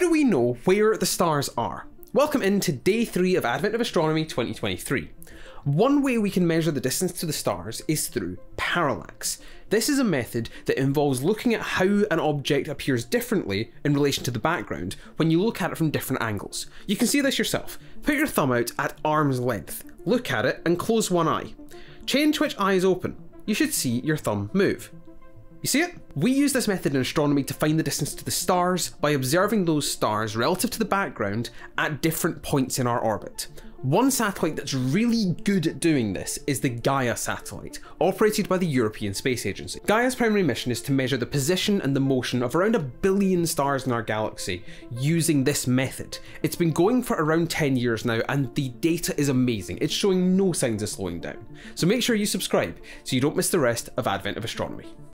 do we know where the stars are? Welcome in to Day 3 of Advent of Astronomy 2023. One way we can measure the distance to the stars is through parallax. This is a method that involves looking at how an object appears differently in relation to the background when you look at it from different angles. You can see this yourself. Put your thumb out at arm's length, look at it and close one eye. Change which eye is open. You should see your thumb move. You see it? We use this method in astronomy to find the distance to the stars by observing those stars relative to the background at different points in our orbit. One satellite that's really good at doing this is the Gaia satellite, operated by the European Space Agency. Gaia's primary mission is to measure the position and the motion of around 1 billion stars in our galaxy using this method. It's been going for around 10 years now and the data is amazing. It's showing no signs of slowing down. So make sure you subscribe so you don't miss the rest of Advent of Astronomy.